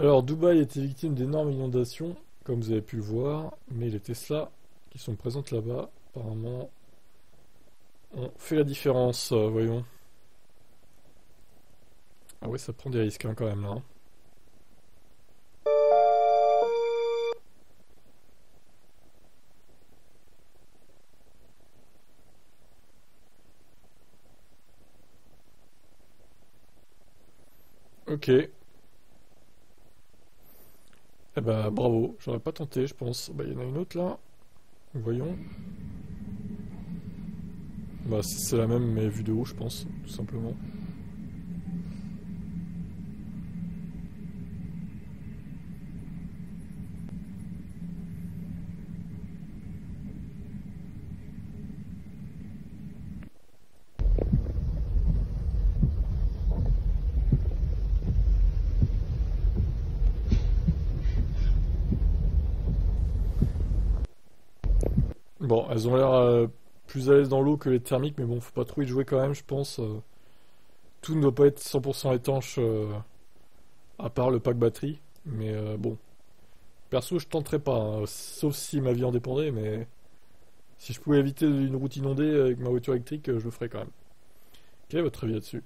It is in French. Alors, Dubaï a été victime d'énormes inondations, comme vous avez pu le voir, mais les Tesla qui sont présentes là-bas, apparemment, ont fait la différence, voyons. Ah ouais, ça prend des risques hein, quand même, là. Hein. Ok. Eh ben, bravo, j'aurais pas tenté, je pense. Bah, il y en a une autre là. Voyons. Bah, c'est la même, mais vue de haut, je pense, tout simplement. Bon, elles ont l'air plus à l'aise dans l'eau que les thermiques, mais bon, faut pas trop y jouer quand même, je pense. Tout ne doit pas être 100% étanche, à part le pack batterie. Mais bon, perso, je tenterai pas, hein, sauf si ma vie en dépendait, mais si je pouvais éviter une route inondée avec ma voiture électrique, je le ferais quand même. Quel est votre avis là-dessus?